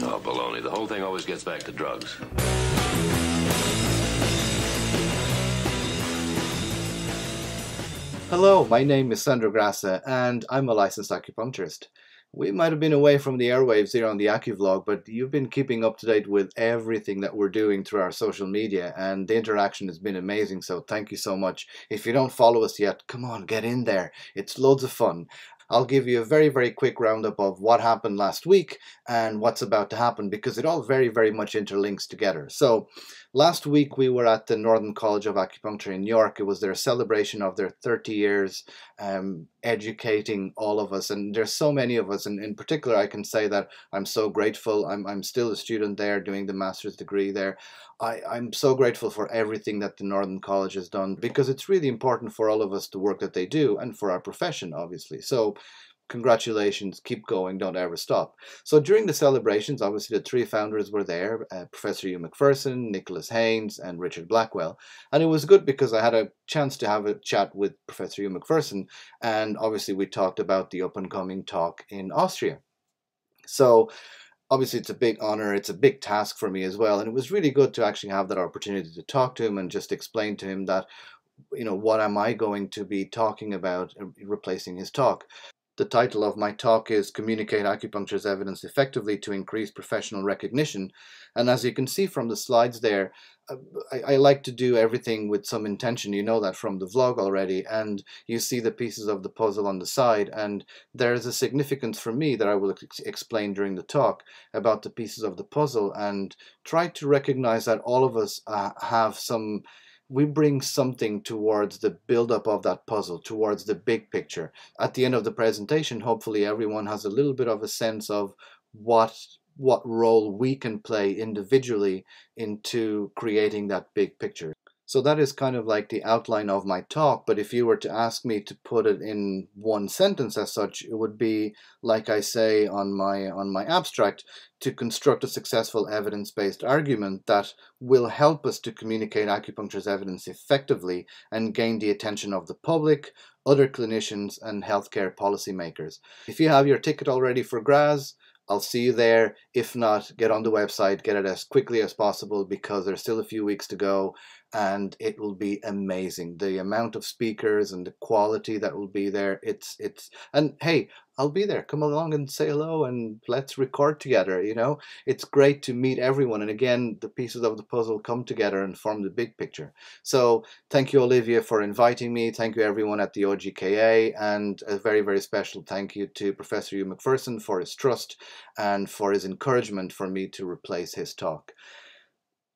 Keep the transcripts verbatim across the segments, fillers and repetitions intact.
Oh, baloney. The whole thing always gets back to drugs. Hello, my name is Sandro Graca, and I'm a licensed acupuncturist. We might have been away from the airwaves here on the AcuVlog, but you've been keeping up to date with everything that we're doing through our social media, and the interaction has been amazing, so thank you so much. If you don't follow us yet, come on, get in there. It's loads of fun. I'll give you a very, very quick roundup of what happened last week and what's about to happen, because it all very, very much interlinks together. So last week we were at the Northern College of Acupuncture in York. It was their celebration of their thirty years um, educating all of us. And there's so many of us. And in particular, I can say that I'm so grateful. I'm, I'm still a student there doing the master's degree there. I, I'm so grateful for everything that the Northern College has done, because it's really important for all of us, the work that they do, and for our profession, obviously. So congratulations, keep going, don't ever stop. So during the celebrations, obviously the three founders were there, uh, Professor Hugh MacPherson, Nicholas Haynes, and Richard Blackwell. And it was good because I had a chance to have a chat with Professor Hugh MacPherson, and obviously we talked about the up-and-coming talk in Austria. So obviously, it's a big honor. It's a big task for me as well. And it was really good to actually have that opportunity to talk to him and just explain to him that, you know, what am I going to be talking about replacing his talk? The title of my talk is Communicate Acupuncture's Evidence Effectively to Increase Professional Recognition. And as you can see from the slides there, I, I like to do everything with some intention. You know that from the vlog already, and you see the pieces of the puzzle on the side, and there is a significance for me that I will ex explain during the talk about the pieces of the puzzle, and try to recognize that all of us uh, have some, we bring something towards the build-up of that puzzle, towards the big picture. At the end of the presentation, hopefully everyone has a little bit of a sense of what what role we can play individually into creating that big picture. So that is kind of like the outline of my talk, but if you were to ask me to put it in one sentence as such, it would be, like I say on my, on my abstract, to construct a successful evidence-based argument that will help us to communicate acupuncture's evidence effectively and gain the attention of the public, other clinicians, and healthcare policymakers. If you have your ticket already for Graz, I'll see you there. If not, get on the website, get it as quickly as possible, because there's still a few weeks to go, and it will be amazing. The amount of speakers and the quality that will be there, it's, it's, and hey, I'll be there. Come along and say hello, and let's record together, you know. It's great to meet everyone, and again, the pieces of the puzzle come together and form the big picture. So thank you, Olivia, for inviting me. Thank you, everyone at the O G K A, and a very, very special thank you to Professor Hugh MacPherson for his trust and for his encouragement for me to replace his talk.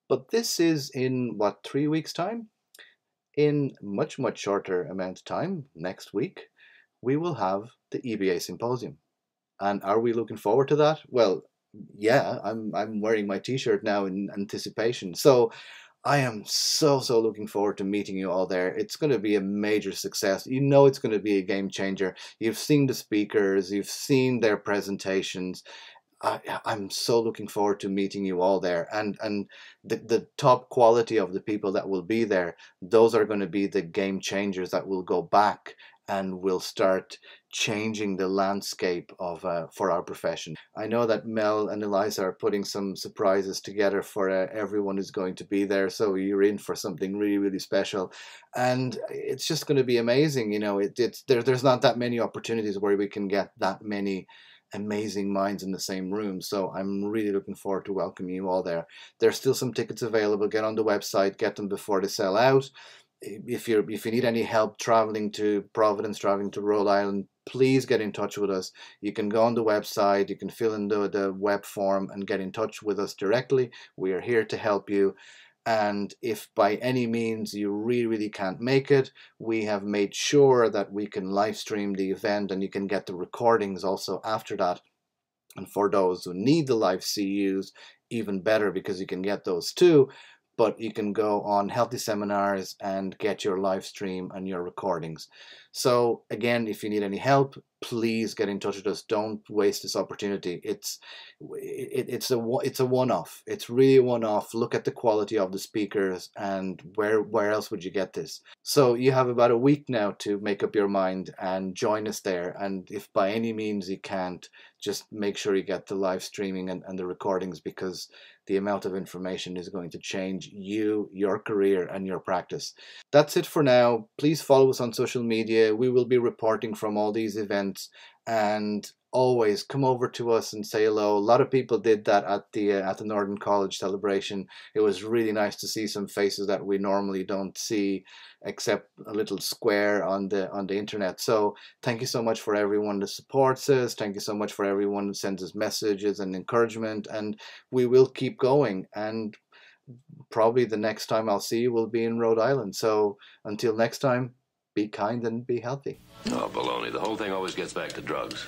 But this is in, what, three weeks' time? In much, much shorter amount of time, next week, we will have the E B A Symposium. And are we looking forward to that? Well, yeah, I'm, I'm wearing my t-shirt now in anticipation. So I am so, so looking forward to meeting you all there. It's going to be a major success. You know it's going to be a game changer. You've seen the speakers, you've seen their presentations. I, I'm so looking forward to meeting you all there, and and the, the top quality of the people that will be there, those are going to be the game changers that will go back and will start changing the landscape of uh, for our profession. I know that Mel and Eliza are putting some surprises together for uh, everyone who's going to be there, so you're in for something really, really special, and it's just going to be amazing. You know, it, it's there. There's not that many opportunities where we can get that many amazing minds in the same room, so I'm really looking forward to welcoming you all there. There's still some tickets available. Get on the website, get them before they sell out. If you're if you need any help traveling to Providence, traveling to Rhode Island, please get in touch with us. You can go on the website, you can fill in the, the web form and get in touch with us directly. We are here to help you. And if by any means you really, really can't make it, we have made sure that we can live stream the event, and you can get the recordings also after that. And for those who need the live C Us, even better, because you can get those too. But you can go on Healthy Seminars and get your live stream and your recordings. So again, if you need any help, please get in touch with us. Don't waste this opportunity. It's it, it's a it's a one-off. It's really a one-off. Look at the quality of the speakers, and where where else would you get this? So you have about a week now to make up your mind and join us there. And if by any means you can't, just make sure you get the live streaming and, and the recordings, because the amount of information is going to change you, your career, and your practice. That's it for now. Please follow us on social media. We will be reporting from all these events, and always come over to us and say hello. A lot of people did that at the uh, at the Northern College celebration. It was really nice to see some faces that we normally don't see, except a little square on the on the internet. So thank you so much for everyone that supports us. Thank you so much for everyone that sends us messages and encouragement. And we will keep going. And probably the next time I'll see you will be in Rhode Island. So until next time, be kind and be healthy. Oh, baloney. The whole thing always gets back to drugs.